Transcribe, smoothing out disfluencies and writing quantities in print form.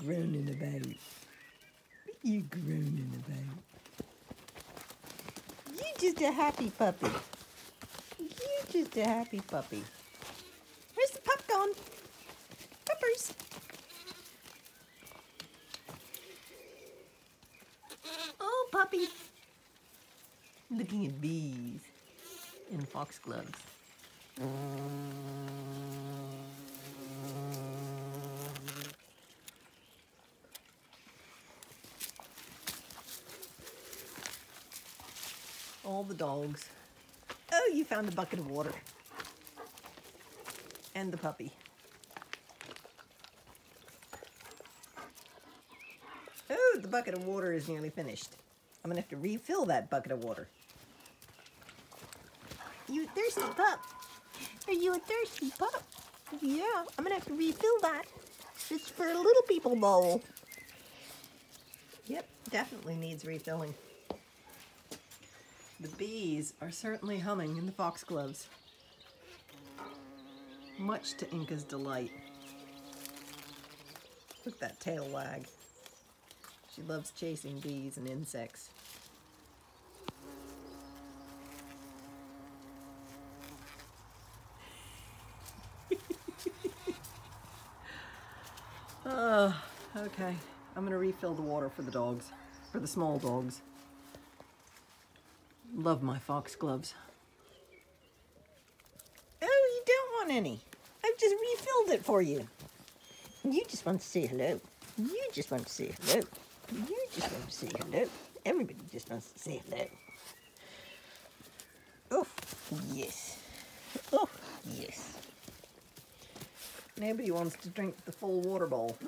groaning about? What are you groaning about? You just a happy puppy. You just a happy puppy. Where's the pup gone? Puppers. Oh, puppy. Looking at bees and foxgloves. All the dogs. Oh, you found a bucket of water. And the puppy. Oh, the bucket of water is nearly finished. I'm gonna have to refill that bucket of water. You thirsty pup? Are you a thirsty pup? Yeah, I'm gonna have to refill that. It's for a little people bowl. Yep, definitely needs refilling. The bees are certainly humming in the foxgloves, much to Inca's delight. Look at that tail wag. She loves chasing bees and insects. Oh, okay. I'm gonna refill the water for the dogs, for the small dogs. Love my foxgloves. Oh, you don't want any. I've just refilled it for you. You just want to say hello. You just want to say hello. You just want to say hello. Everybody just wants to say hello. Oh, yes. Oh, yes. Nobody wants to drink the full water bowl.